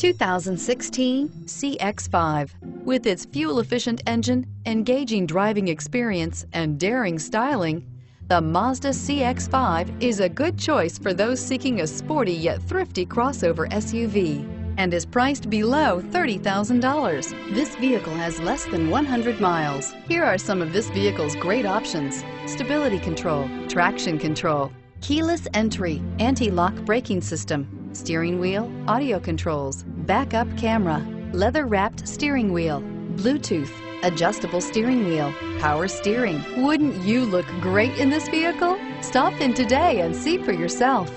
2016 CX-5. With its fuel-efficient engine, engaging driving experience, and daring styling, the Mazda CX-5 is a good choice for those seeking a sporty yet thrifty crossover SUV and is priced below $30,000. This vehicle has less than 100 miles. Here are some of this vehicle's great options: stability control, traction control, keyless entry, anti-lock braking system, steering wheel audio controls, backup camera, leather-wrapped steering wheel, Bluetooth, adjustable steering wheel, power steering. Wouldn't you look great in this vehicle? Stop in today and see for yourself.